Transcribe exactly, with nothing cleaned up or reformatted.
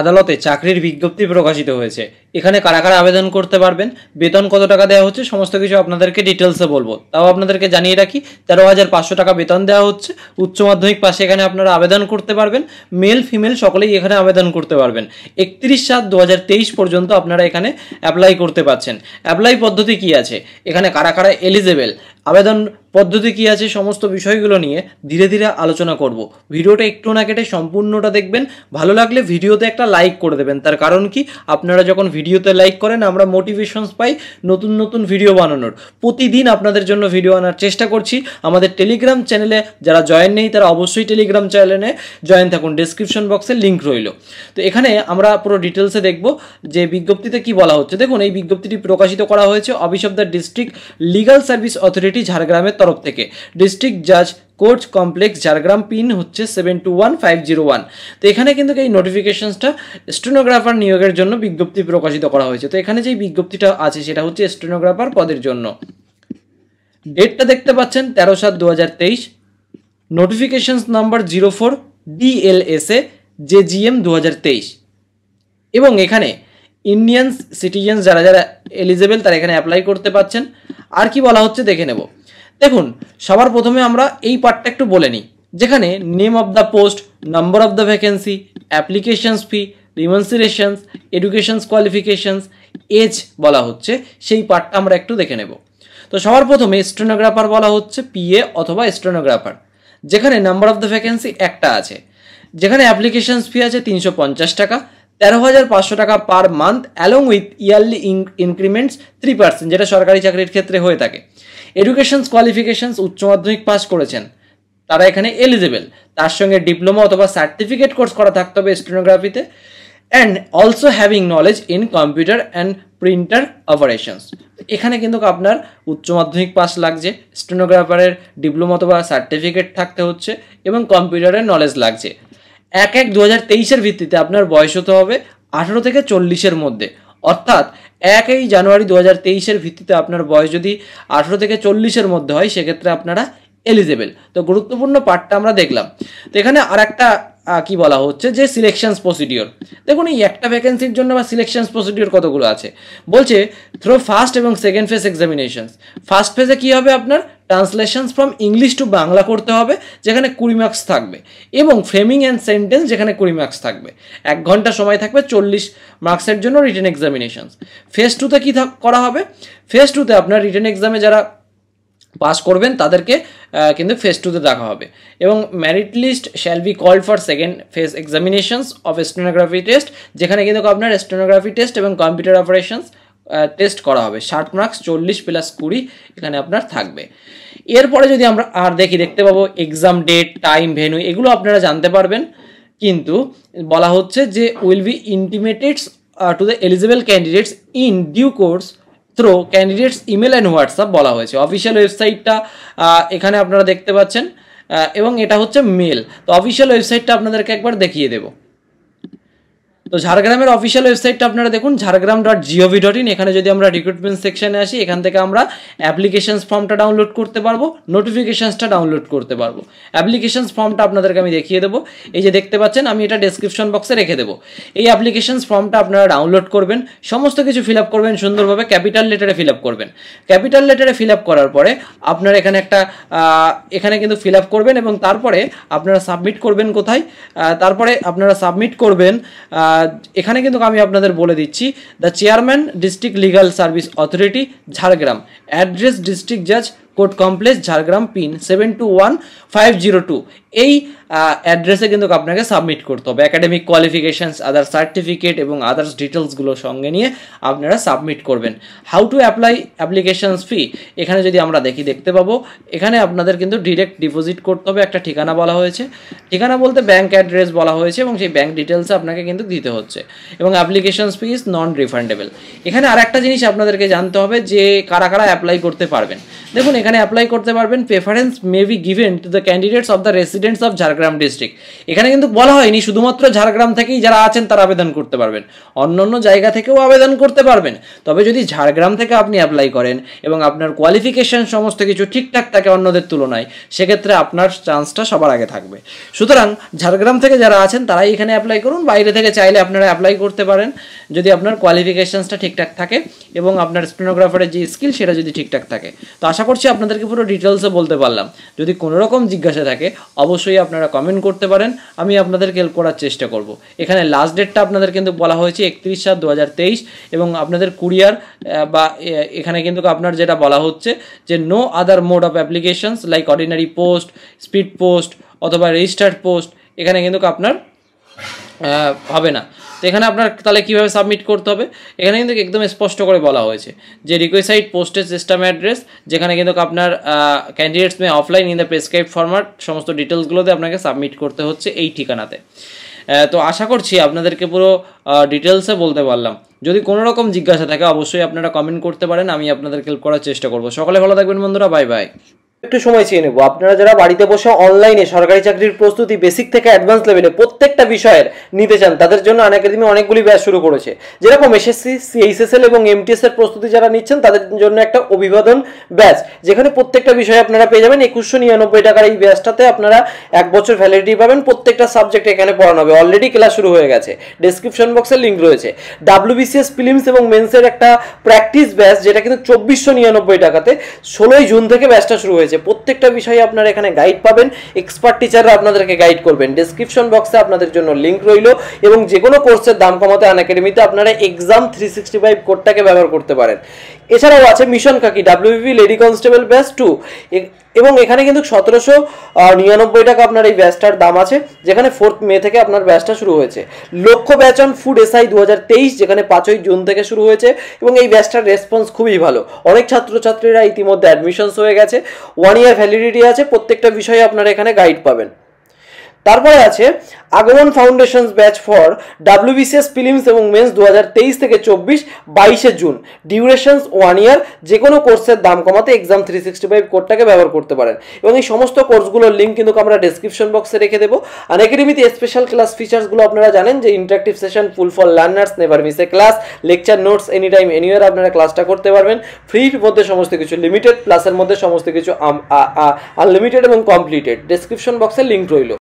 আদালতে চাকরির বিজ্ঞপ্তি প্রকাশিত হয়েছে। এখানে কারা কারা আবেদন করতে পারবেন, বেতন কত টাকা দেওয়া হচ্ছে, সমস্ত কিছু আপনাদেরকে ডিটেলসে বলবো। তাও আপনাদেরকে জানিয়ে রাখি তেরো হাজার পাঁচশো টাকা বেতন দেওয়া হচ্ছে। উচ্চ মাধ্যমিক পাশে এখানে আপনারা আবেদন করতে পারবেন, মেল ফিমেল সকলেই এখানে আবেদন করতে পারবেন। একত্রিশ সাত দু হাজার তেইশ পর্যন্ত আপনারা এখানে অ্যাপ্লাই করতে পারছেন। অ্যাপ্লাই পদ্ধতি কী আছে, এখানে কারা কারা এলিজেবেল, আবেদন পদ্ধতি কী আছে, সমস্ত বিষয়গুলো নিয়ে ধীরে ধীরে আলোচনা করব। ভিডিওটা একটু না কেটে সম্পূর্ণটা দেখবেন। ভালো লাগলে ভিডিওতে একটা লাইক করে দেবেন, তার কারণ কি আপনারা যখন ভিডিওতে লাইক করেন আমরা মোটিভেশনস পাই নতুন নতুন ভিডিও বানানোর। প্রতিদিন আপনাদের জন্য ভিডিও আনার চেষ্টা করছি। আমাদের টেলিগ্রাম চ্যানেলে যারা জয়েন নেই তারা অবশ্যই টেলিগ্রাম চ্যানেলে জয়েন থাকুন, ডেসক্রিপশন বক্সে লিঙ্ক রইল। তো এখানে আমরা পুরো ডিটেলসে দেখব যে বিজ্ঞপ্তিতে কি বলা হচ্ছে। দেখুন, এই বিজ্ঞপ্তিটি প্রকাশিত করা হয়েছে office of the district legal service authority ঝাড়গ্রামের तरफ থেকে। डिस्ट्रिक्ट जज कोर्ट कॉम्प्लेक्स झाड़ग्राम पिन হচ্ছে সাত দুই এক পাঁচ শূন্য এক। তো এখানে কিন্তু এই নোটিফিকেশনসটা স্টেনোগ্রাফার নিয়োগের জন্য বিজ্ঞপ্তি প্রকাশিত করা হয়েছে। তো এখানে যে বিজ্ঞপ্তিটা আছে সেটা হচ্ছে স্টেনোগ্রাফার পদের জন্য। ডেটটা দেখতে পাচ্ছেন তেরো সাত দুই হাজার তেইশ, notifications number zero four D L S A J G M দুই হাজার তেইশ। এবং এখানে ইন্ডিয়ান সিটিজেন যারা যারা এলিজেবল তারা এখানে অ্যাপ্লাই করতে পারছেন। আর কি বলা হচ্ছে দেখে নেব। দেখুন, সবার প্রথমে আমরা এই পার্টটা একটু বলে নিই, যেখানে name of the post, number of the vacancy, applications fee, remunerations, educations qualifications, age বলা হচ্ছে, সেই পার্টটা আমরা একটু দেখে নেব। তো সবার প্রথমে স্টেনোগ্রাফার বলা হচ্ছে পিএ অথবা স্টেনোগ্রাফার, যেখানে নাম্বার অফ দ্য ভ্যাকেন্সি একটা আছে, যেখানে অ্যাপ্লিকেশনস ফি আছে তিনশো পঞ্চাশ টাকা, তেরো হাজার পাঁচশো টাকা per month along with yearly increments three percent যেটা সরকারি চাকরির ক্ষেত্রে হয়ে থাকে। এডুকেশনস কোয়ালিফিকেশনস উচ্চ মাধ্যমিক পাস করেছেন তারা এখানে এলিজেবেল, তার সঙ্গে ডিপ্লোমা অথবা সার্টিফিকেট কোর্স করা থাকতে হবে স্টেনোগ্রাফিতে, and also having knowledge in computer and printer operations. এখানে কিন্তু আপনার উচ্চ মাধ্যমিক পাস লাগছে, স্টেনোগ্রাফারের ডিপ্লোমা অথবা সার্টিফিকেট থাকতে হচ্ছে এবং কম্পিউটারের নলেজ লাগছে। এক এক দু হাজার তেইশের ভিত্তিতে আপনার বয়স হতে হবে আঠেরো থেকে চল্লিশের মধ্যে, অর্থাৎ একই জানুয়ারি দু হাজার তেইশের ভিত্তিতে আপনার বয়স যদি আঠেরো থেকে চল্লিশের মধ্যে হয় সেক্ষেত্রে আপনারা এলিজেবেল। তো গুরুত্বপূর্ণ পার্টটা আমরা দেখলাম। তো এখানে আর একটা কী বলা হচ্ছে যে সিলেকশনস প্রসিডিওর। দেখুন, এই একটা ভ্যাকেন্সির জন্য বা সিলেকশনস প্রসিডিওর কতগুলো আছে বলছে থ্রো ফার্স্ট এবং সেকেন্ড ফেজ এক্সামিনেশনস। ফার্স্ট ফেজে কী হবে, আপনার translations from English to Bangla করতে হবে, যেখানে কুড়ি মার্কস থাকবে, এবং ফ্রেমিং অ্যান্ড সেন্টেন্স যেখানে কুড়ি মার্কস থাকবে। এক ঘন্টা সময় থাকবে, চল্লিশ মার্কসের জন্য রিটেন এক্সামিনেশনস। ফেজ টুতে কী করা হবে, ফেজ টুতে আপনার রিটেন এক্সামে যারা পাস করবেন তাদেরকে কিন্তু ফেজ টুতে দেখা হবে, এবং merit list shall be called for second phase examinations of stenography test, যেখানে কিন্তু আপনার স্টেনোগ্রাফি টেস্ট এবং কম্পিউটার অপারেশনস টেস্ট করা হবে। ষাট মার্কস চল্লিশ প্লাস কুড়ি এখানে আপনার থাকবে। এরপরে যদি আমরা আর দেখি, দেখতে পাবো এক্সাম ডেট, টাইম, ভেনু, এগুলো আপনারা জানতে পারবেন। কিন্তু বলা হচ্ছে যে will be ইন্টিমেটেডস to the eligible candidates in due course through candidates email and WhatsApp বলা হয়েছে। অফিসিয়াল ওয়েবসাইটটা এখানে আপনারা দেখতে পাচ্ছেন, এবং এটা হচ্ছে মেল। তো অফিসিয়াল ওয়েবসাইটটা আপনাদেরকে একবার দেখিয়ে দেব। তো ঝাড়গ্রামের অফিসিয়াল ওয়েবসাইটটা আপনারা দেখুন Jhargram dot gov dot in. এখানে যদি আমরা রিক্রুটমেন্ট সেকশানে আসি, এখান থেকে আমরা অ্যাপ্লিকেশনস ফর্মটা ডাউনলোড করতে পারবো, নোটিফিকেশনসটা ডাউনলোড করতে পারবো। অ্যাপ্লিকেশনস ফর্মটা আপনাদেরকে আমি দেখিয়ে দেবো, এই যে দেখতে পাচ্ছেন, আমি এটা ডেসক্রিপশন বক্সে রেখে দেবো। এই অ্যাপ্লিকেশনস ফর্মটা আপনারা ডাউনলোড করবেন, সমস্ত কিছু ফিল আপ করবেন সুন্দরভাবে, ক্যাপিটাল লেটারে ফিল আপ করবেন। ক্যাপিটাল লেটারে ফিল আপ করার পরে আপনারা এখানে একটা এখানে কিন্তু ফিল আপ করবেন, এবং তারপরে আপনারা সাবমিট করবেন কোথায়, তারপরে আপনারা সাবমিট করবেন। এখানে কিন্তু আমি আপনাদের বলে দিচ্ছি, the chairman district legal service authority Jhargram, address district জাজ court complex Jhargram, pin seven two one five zero two. এই অ্যাড্রেসে কিন্তু আপনাকে সাবমিট করতে হবে। অ্যাকাডেমিক কোয়ালিফিকেশনস, আদার সার্টিফিকেট এবং আদার্স ডিটেলসগুলো সঙ্গে নিয়ে আপনারা সাবমিট করবেন। How to apply, applications fee, এখানে যদি আমরা দেখি দেখতে পাবো এখানে আপনাদের কিন্তু ডিরেক্ট ডিপোজিট করতে হবে। একটা ঠিকানা বলা হয়েছে, ঠিকানা বলতে ব্যাঙ্ক অ্যাড্রেস বলা হয়েছে, এবং সেই ব্যাঙ্ক ডিটেলসে আপনাকে কিন্তু দিতে হচ্ছে, এবং applications fee is non refundable. এখানে আর একটা জিনিস আপনাদেরকে জানতে হবে যে কারা কারা অ্যাপ্লাই করতে পারবেন। দেখুন, এখানে অ্যাপ্লাই করতে পারবেন। Preference may be given to the candidates of the resident residents of Jhargram district एखाने किन्तु बला हयनि शुधुमात्र झाड़ग्राम थेकेई जारा आछेन तारा आवेदन करते पारबेन अन्यान्य जायगा थेकेओ आवेदन करते पारबेन तबे यदि झाड़ग्राम थेके आपनि अप्लाई करें एबं आपनार क्वालिफिकेशन समस्त किछु ठीकठाक थाके अन्यदेर तुलनाय से क्षेत्रे आपनार चान्सटा सबार आगे थाकबे। सुतरां झाड़ग्राम थेके जारा आछेन ताराई एखाने अप्लाई करुन, बाइरे थेके चाइले आपनारा अप्लाई करते पारेन यदि आपनार क्वालिफिकेशनसटा ठीकठाक थाके एबं आपनार स्टेनोग्राफारेर जे स्किल सेटा यदि ठीकठाक थाके। तो आशा करछि आपनादेरके पुरो डिटेइल्से बोलते पारलाम। यदि कोनो रकम जिज्ञासा थाके अवश्यई आपनारा कमेंट करते पारेन, आमि आपनादेरके हेल्प करार चेष्टा करब। एखाने लास्ट डेटटा आपनादेर किन्तु बला हयेछे इकतीस सात दो हज़ार तेईस एबं आपनादेर कुरियार बा एखाने किन्तु आपनार जेटा बला हच्छे जे no other mode of applications like ordinary post, speed post अथवा रेजिस्टार्ड पोस्ट एखाने किन्तु आपनार হবে না। तो এখানে আপনারা তাহলে কিভাবে সাবমিট করতে হবে এখানে কিন্তু একদম স্পষ্ট করে বলা হয়েছে যে রিকোয়েস্ট পোস্টেজ সিস্টেম অ্যাড্রেস যেখানে কিন্তু আপনার candidates may offline in the prescribed format সমস্ত ডিটেইলস গুলোতে আপনাকে সাবমিট করতে হচ্ছে এই ঠিকানাতে। তো আশা করছি আপনাদেরকে পুরো ডিটেইলসে বলতে পারলাম। যদি কোনো রকম জিজ্ঞাসা থাকে অবশ্যই আপনারা কমেন্ট করতে পারেন, আমি আপনাদেরকে হেল্প করার চেষ্টা করব। সকলে ভালো থাকবেন বন্ধুরা, বাই বাই। একটু সময় চেয়ে নেব। আপনারা যারা বাড়িতে বসে অনলাইনে সরকারি চাকরির প্রস্তুতি বেসিক থেকে অ্যাডভান্স লেভেলে প্রত্যেকটা বিষয়ের নিতে চান তাদের জন্য আনএকাডেমি অনেকগুলি ব্যাচ শুরু করেছে, যেরকম এসএসসি, সিএইচএসএল এবং এমটিএস এর প্রস্তুতি যারা নিচ্ছেন তাদের জন্য একটা অভিবাদন ব্যাচ, যেখানে প্রত্যেকটা বিষয়ে আপনারা পেয়ে যাবেন একুশশো নিরানব্বই টাকার এই ব্যাচটাতে আপনারা এক বছর ভ্যালিডিটি পাবেন। প্রত্যেকটা সাবজেক্ট এখানে পড়ানো হবে, অলরেডি ক্লাস শুরু হয়ে গেছে, ডেসক্রিপশন বক্সে লিংক রয়েছে। ডাব্লিউবিসিএস প্রিলিমস এবং মেন্সের একটা প্র্যাকটিস ব্যাচ যেটা কিন্তু চব্বিশশো নিরানব্বই টাকাতে ষোলোই জুন থেকে ব্যাচটা শুরু হয়েছে। প্রত্যেকটা বিষয়ে আপনারা এখানে গাইড পাবেন, এক্সপার্ট টিচাররা আপনাদেরকে গাইড করবেন। ডেসক্রিপশন বক্সে আপনাদের জন্য লিংক রইল এবং যে কোনো কোর্সের দাম কমাতে আনএকাডেমিতে আপনারা এক্সাম থ্রি সিক্সটি ফাইভ কোডটাকে ব্যবহার করতে পারেন। এছাড়াও আছে মিশন কাকি WBP lady constable batch two এবং এখানে কিন্তু সতেরোশো নিরানব্বই টাকা আপনার এই ব্যাচটার দাম আছে, যেখানে ফোর্থ মে থেকে আপনার ব্যাচটা শুরু হয়েছে। লক্ষ্য ব্যাচ অন ফুড এসআই দু হাজার তেইশ যেখানে পাঁচই জুন থেকে শুরু হয়েছে এবং এই ব্যাচটার রেসপন্স খুবই ভালো, অনেক ছাত্রছাত্রীরা ইতিমধ্যে অ্যাডমিশনস হয়ে গেছে, ওয়ান ইয়ার ভ্যালিডিটি আছে, প্রত্যেকটা বিষয়ে আপনারা এখানে গাইড পাবেন। তারপরে আছে আগমন foundations batch for WBCS prelims এবং মেন্স দু হাজার তেইশ থেকে চব্বিশ বাইশে জুন, ডিউরেশনস ওয়ান ইয়ার, যে কোনো কোর্সের দাম কমাতে এক্সাম থ্রি সিক্সটি ফাইভ কোডটাকে ব্যবহার করতে পারেন। এবং এই সমস্ত কোর্সগুলোর লিঙ্ক কিন্তু আমরা ডেসক্রিপশন বক্সে রেখে দেবো। আনএকাডেমিতে স্পেশাল ক্লাস ফিচার্সগুলো আপনারা জানেন যে interactive session, full for learners, never miss a class, lecture notes any time anywhere আপনারা ক্লাসটা করতে পারবেন। ফ্রির মধ্যে সমস্ত কিছু, লিমিটেড প্লাসের মধ্যে সমস্ত কিছু, আনলিমিটেড এবং কমপ্লিটেড। ডেসক্রিপশন বক্সে লিঙ্ক রইল।